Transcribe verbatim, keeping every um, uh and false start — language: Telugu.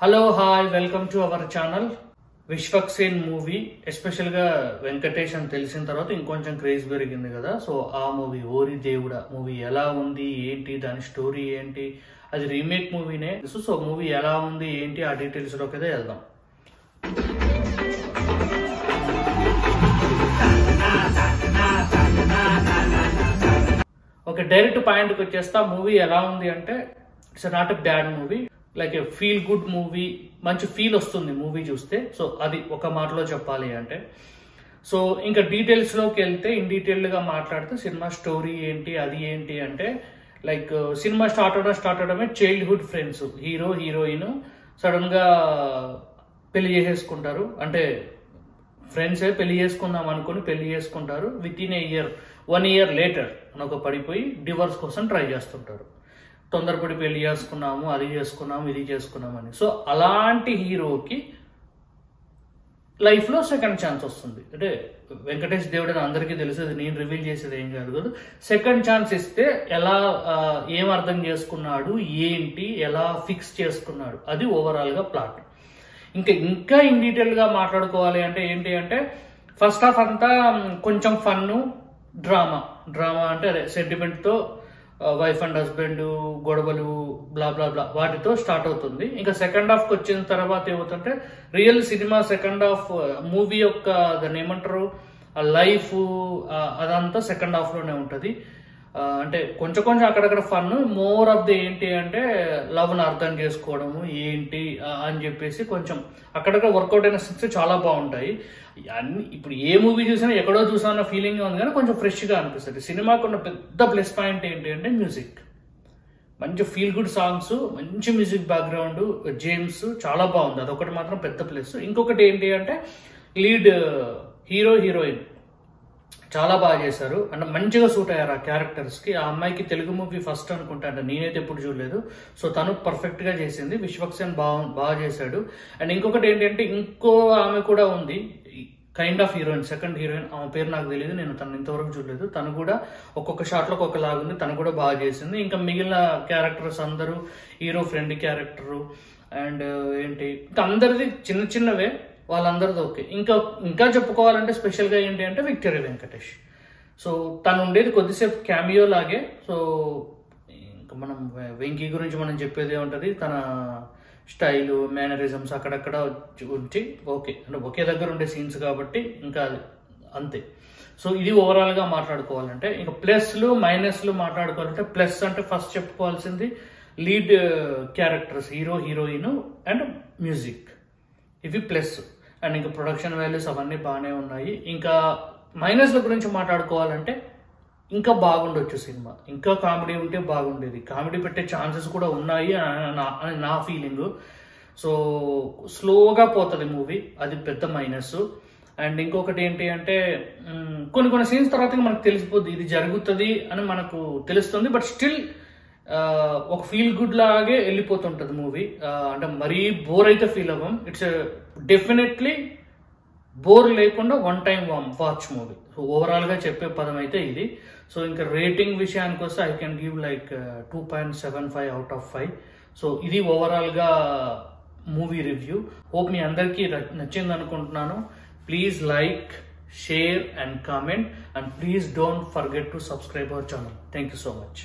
Hello, hi, welcome to our channel. Vishwak Sen movie, especially Venkatesh and Telisin Tarat, inconcham craze berigindi kada. So, a movie, Ori Devuda movie, ela undi, enti, dani story enti, as remake movie ne. So, so movie ela undi, enti, a details rokeda yeldam. Okay, direct point ko chesta movie ela undi ante, it's not a bad movie. Like a feel good movie, manchi feel ostundi movie chuste. So adi oka maatalo cheppali ante. So inka details loki velte in detail ga maatladthe cinema story enti adi enti ante like uh, cinema start avada start avadame childhood friends hero heroine sudden ga pelli cheskuntaru ante friends e pelli cheskundam anukoni pelli cheskuntaru within a year one year later anoka padipoyi divorce kosam try chestuntaru. తొందరపడి పెళ్లి చేసుకున్నాము అది చేసుకున్నాము ఇది చేసుకున్నామని. సో అలాంటి హీరోకి లైఫ్లో సెకండ్ ఛాన్స్ వస్తుంది అంటే వెంకటేష్ దేవుడని అందరికీ తెలుసు, నేను రివీల్ చేసేది ఏం కాదు కదా. సెకండ్ ఛాన్స్ ఇస్తే ఎలా ఏం అర్థం చేసుకున్నాడు ఏంటి ఎలా ఫిక్స్ చేసుకున్నాడు అది ఓవరాల్గా ప్లాట్. ఇంకా ఇంకా ఇన్ డీటెయిల్గా మాట్లాడుకోవాలి అంటే ఏంటి అంటే ఫస్ట్ హాఫ్ అంతా కొంచెం ఫన్ను డ్రామా డ్రామా అంటే అదే సెంటిమెంట్తో వైఫ్ అండ్ హస్బెండ్ గొడవలు బ్లా బ్లా బ్లా వాటితో స్టార్ట్ అవుతుంది. ఇంకా సెకండ్ హాఫ్కి వచ్చిన తర్వాత ఏమవుతుంటే real cinema second half movie యొక్క దాన్ని ఏమంటారు ఆ లైఫ్ అదంతా సెకండ్ హాఫ్లోనే ఉంటుంది. అంటే కొంచెం కొంచెం అక్కడక్కడ ఫన్, మోర్ ఆఫ్ ది ఏంటి అంటే లవ్ను అర్థం చేసుకోవడము ఏంటి అని చెప్పేసి కొంచెం అక్కడక్కడ వర్కౌట్ అయిన సిన్స్ చాలా బాగుంటాయి. అన్ని ఇప్పుడు ఏ మూవీ చూసినా ఎక్కడో చూసామన్న ఫీలింగ్ ఉంది కానీ కొంచెం ఫ్రెష్గా అనిపిస్తుంది. సినిమాకు ఉన్న పెద్ద ప్లస్ పాయింట్ ఏంటి అంటే మ్యూజిక్, మంచి ఫీల్ గుడ్ సాంగ్స్, మంచి మ్యూజిక్ బ్యాక్గ్రౌండ్, జేమ్స్ చాలా బాగుంది, అదొకటి మాత్రం పెద్ద ప్లస్. ఇంకొకటి ఏంటి అంటే లీడ్ హీరో హీరోయిన్ చాలా బాగా చేశారు అంటే మంచిగా సూట్ అయ్యారు ఆ క్యారెక్టర్స్కి. ఆ అమ్మాయికి తెలుగు మూవీ ఫస్ట్ అనుకుంటా అంటే నేనైతే ఎప్పుడు చూడలేదు. సో తను పర్ఫెక్ట్గా చేసింది, విశ్వక్ సేన్ బాగా బాగా చేశాడు. అండ్ ఇంకొకటి ఏంటంటే ఇంకో ఆమె కూడా ఉంది kind of heroine, second heroine, ఆమె పేరు నాకు తెలియదు, నేను తను ఇంతవరకు చూడలేదు. తను కూడా ఒక్కొక్క షాట్లో ఒక్కొక్కలాగా ఉంది, తను కూడా బాగా చేసింది. ఇంకా మిగిలిన క్యారెక్టర్స్ అందరూ హీరో ఫ్రెండ్ క్యారెక్టరు అండ్ ఏంటి ఇంకా అందరిది చిన్న చిన్నవే వాళ్ళందరిది ఓకే. ఇంకా ఇంకా చెప్పుకోవాలంటే స్పెషల్గా ఏంటి అంటే విక్టరీ వెంకటేష్, సో తను ఉండేది కొద్దిసేపు క్యామియో లాగే. సో ఇంకా మనం వెంకీ గురించి మనం చెప్పేది ఏముంటుంది, తన స్టైలు మేనరిజమ్స్ అక్కడక్కడ ఉంచి ఓకే అంటే ఒకే దగ్గర ఉండే సీన్స్ కాబట్టి ఇంకా అంతే. సో ఇది ఓవరాల్గా మాట్లాడుకోవాలంటే. ఇంకా ప్లస్లు మైనస్లు మాట్లాడుకోవాలంటే ప్లస్ అంటే ఫస్ట్ చెప్పుకోవాల్సింది lead characters hero heroine and music, ఇవి ప్లస్. అండ్ ఇంకా ప్రొడక్షన్ వాల్యూస్ అవన్నీ బాగానే ఉన్నాయి. ఇంకా మైనస్ల గురించి మాట్లాడుకోవాలంటే ఇంకా బాగుండొచ్చు సినిమా, ఇంకా కామెడీ ఉంటే బాగుండేది, కామెడీ పెట్టే ఛాన్సెస్ కూడా ఉన్నాయి అని నా ఫీలింగు. సో స్లోగా పోతుంది మూవీ, అది పెద్ద మైనస్. అండ్ ఇంకొకటి ఏంటి అంటే కొన్ని కొన్ని సీన్స్ తర్వాత మనకు తెలిసిపోద్ది ఇది జరుగుతుంది అని మనకు తెలుస్తుంది. బట్ స్టిల్ ఒక ఫీల్ గుడ్ లాగే వెళ్ళిపోతుంటుంది మూవీ, అంటే మరీ బోర్ అయితే ఫీల్ అవ్వం. ఇట్స్ డెఫినెట్లీ బోర్ లేకుండా one time watch movie. So ఓవరాల్గా చెప్పే పదం అయితే ఇది. సో ఇంకా రేటింగ్ విషయానికి వస్తే I can give like two point seven five out of five. So ఇది ఓవరాల్గా మూవీ రివ్యూ. హోప్ మీ అందరికీ నచ్చింది అనుకుంటున్నాను. Please like, share and comment, and please don't forget to subscribe our channel. Thank you so much.